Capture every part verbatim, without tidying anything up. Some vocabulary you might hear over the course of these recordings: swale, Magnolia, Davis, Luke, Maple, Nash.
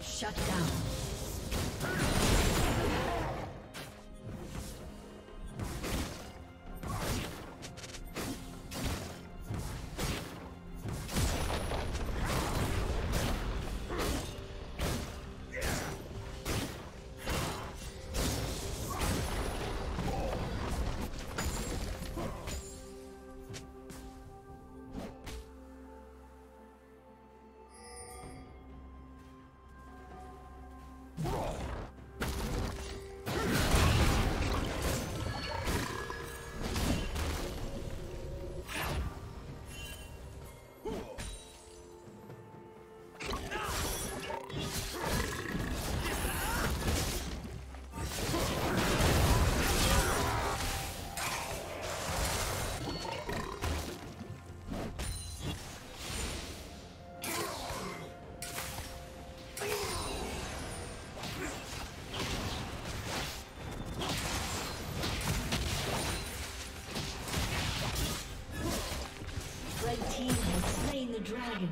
Shut down. Dragon.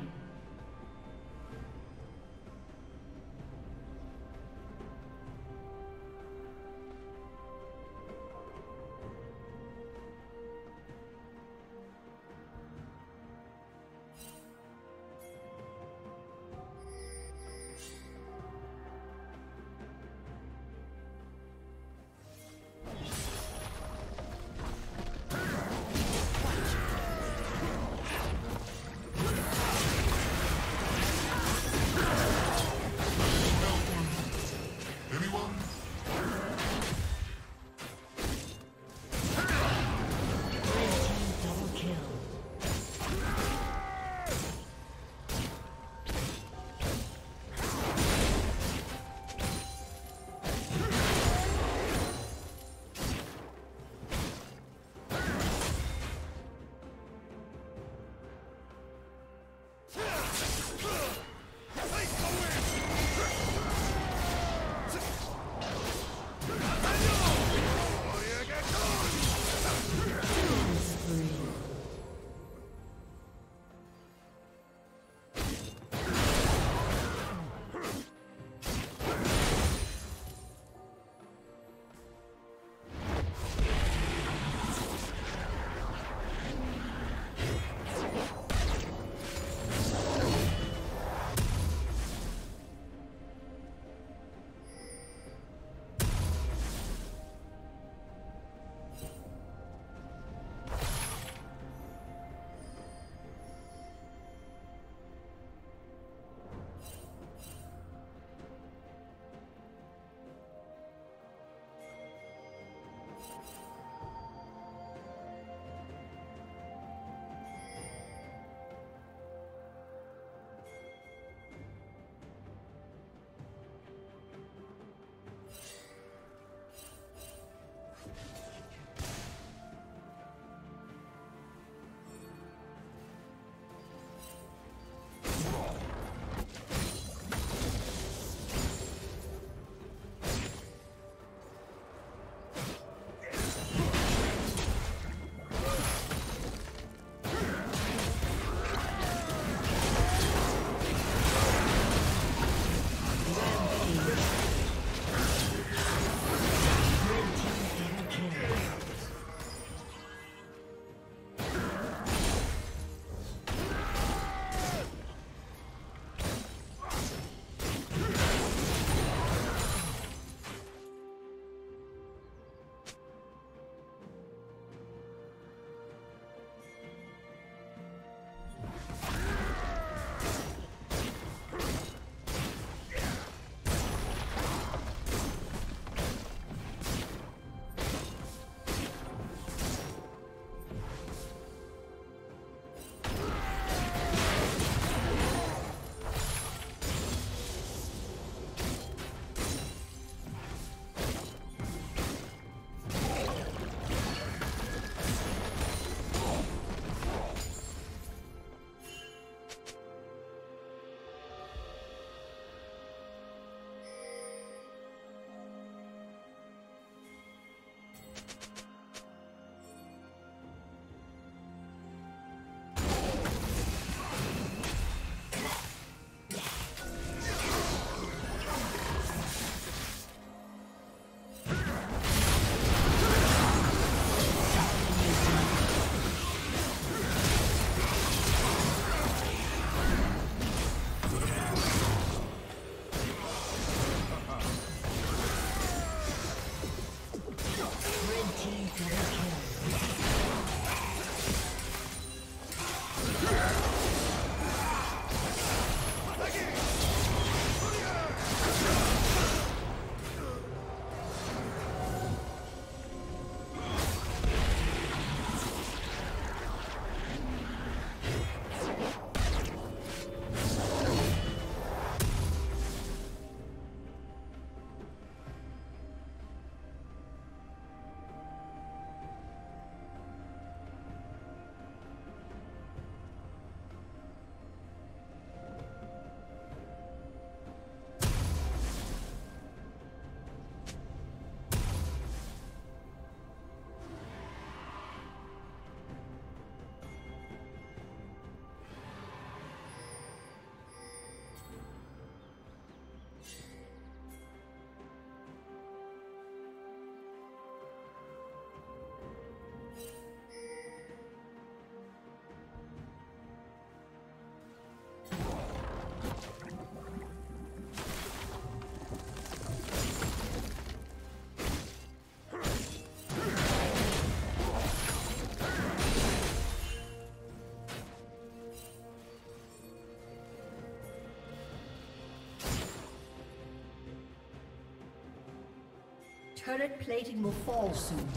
Turret plating will fall soon.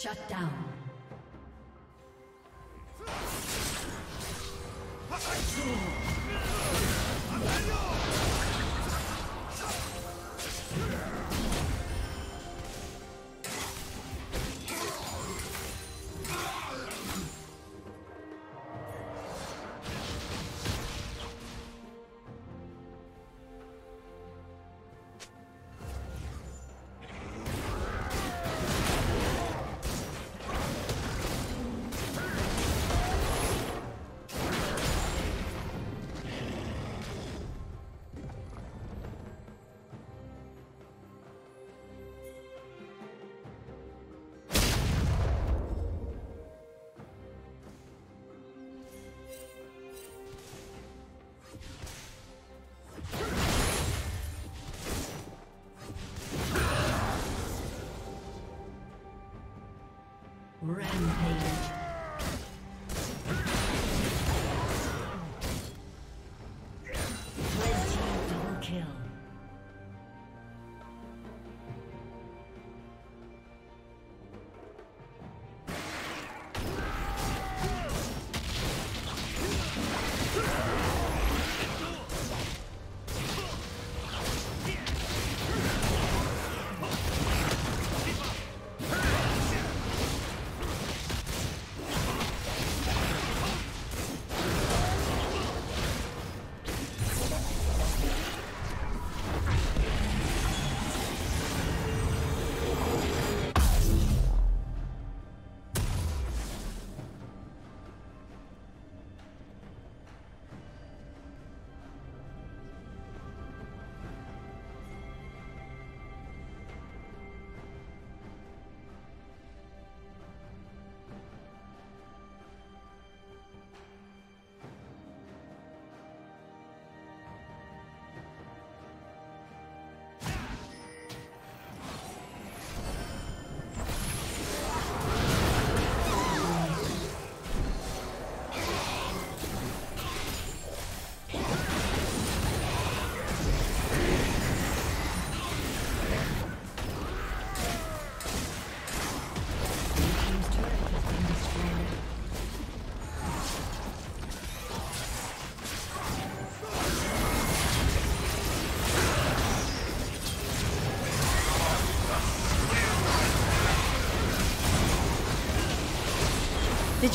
Shut down. Rampage. Did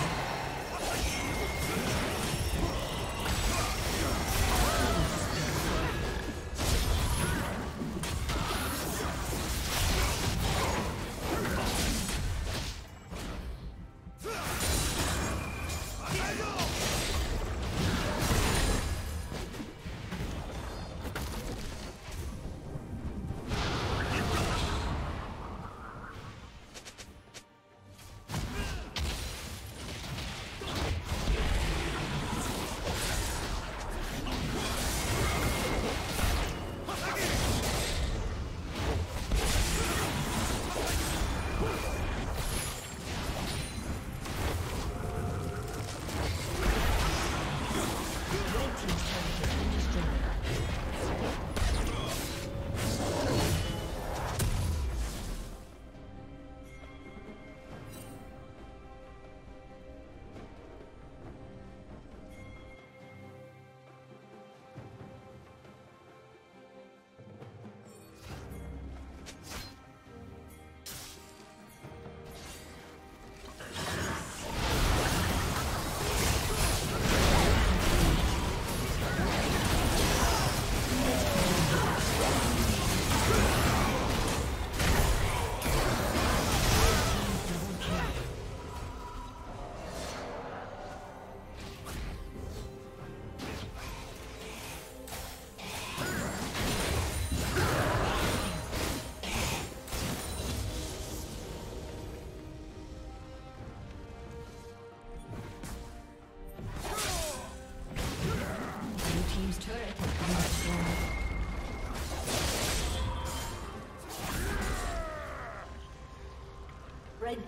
Red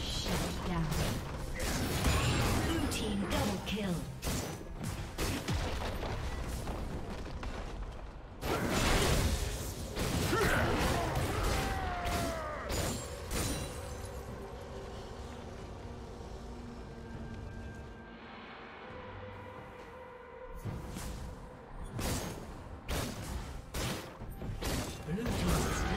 Shut down. Blue team double kill. Blue team.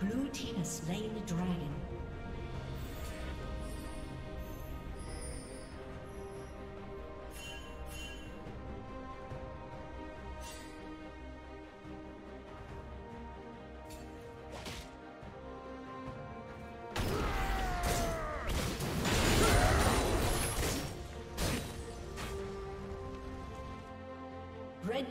Blue team has slain the dragon. Red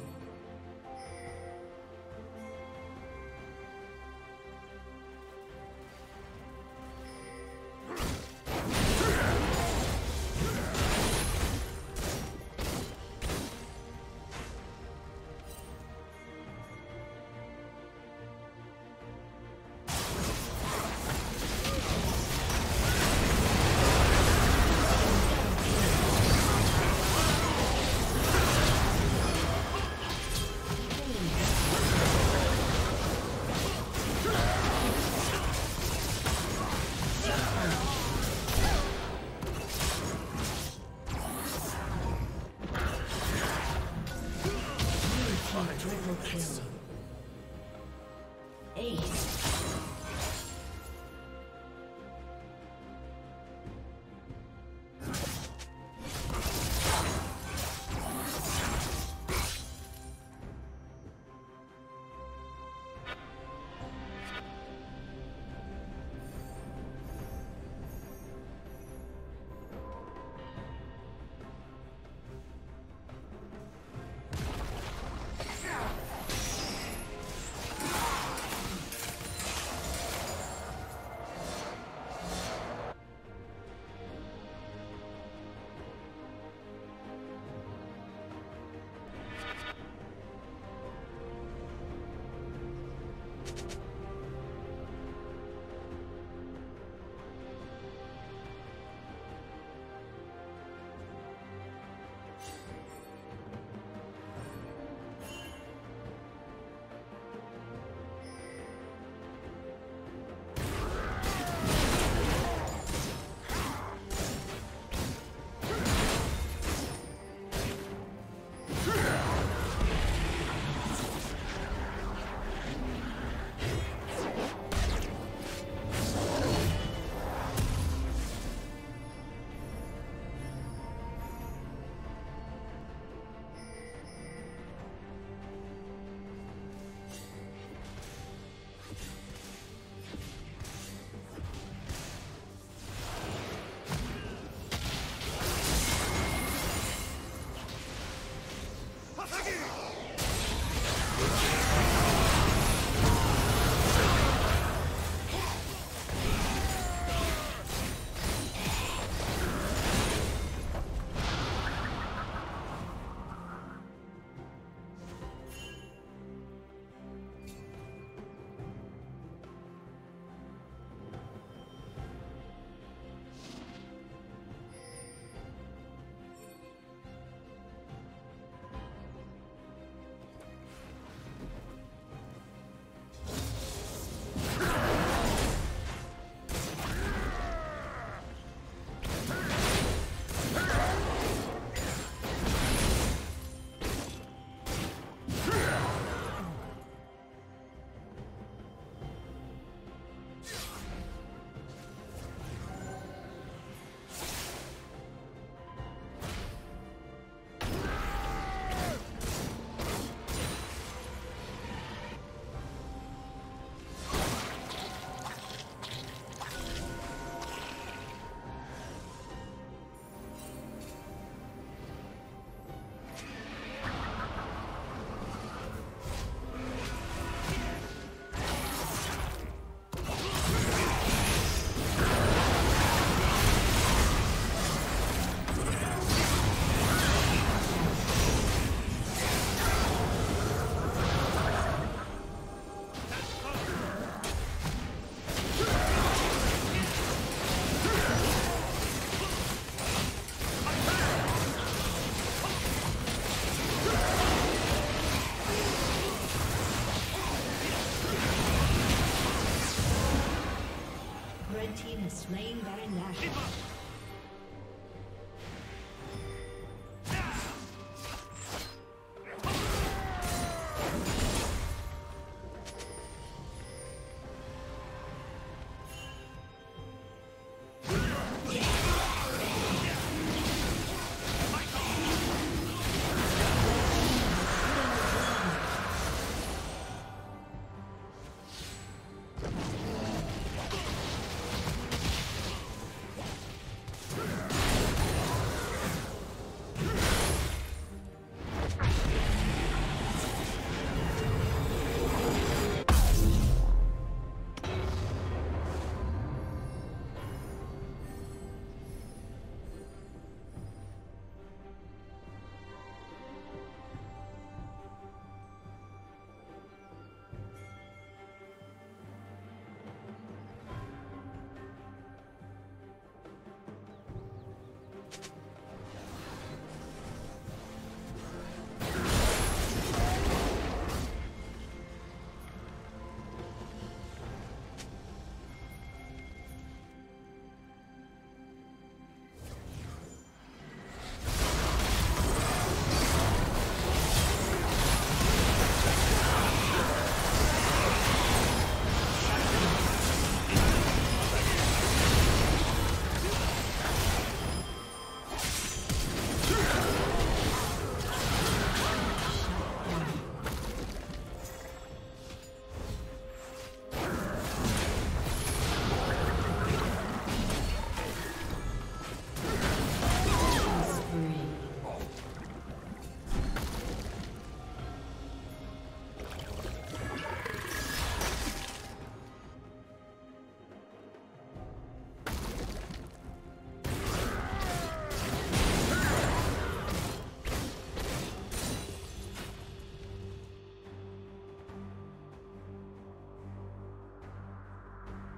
Team has slain Baron Nash.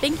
Thank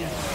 Yeah.